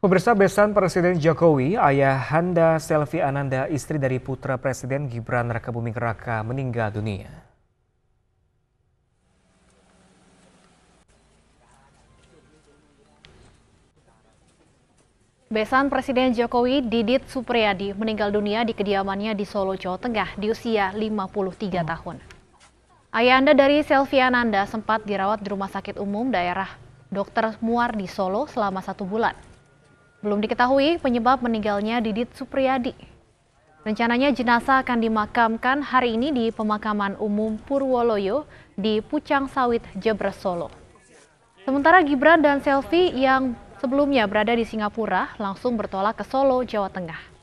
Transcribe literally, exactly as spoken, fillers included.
Pemirsa, besan Presiden Jokowi, ayahanda Selvi Ananda, istri dari putra Presiden Gibran Rakabuming Raka, meninggal dunia. Besan Presiden Jokowi, Didit Supriyadi, meninggal dunia di kediamannya di Solo, Jawa Tengah di usia lima puluh tiga tahun. Ayahanda dari Selvi Ananda sempat dirawat di Rumah Sakit Umum daerah dokter Muar di Solo selama satu bulan. Belum diketahui penyebab meninggalnya Didit Supriyadi. Rencananya jenazah akan dimakamkan hari ini di pemakaman umum Purwoloyo di Pucang Sawit, Jebres, Solo. Sementara Gibran dan Selvi yang sebelumnya berada di Singapura langsung bertolak ke Solo, Jawa Tengah.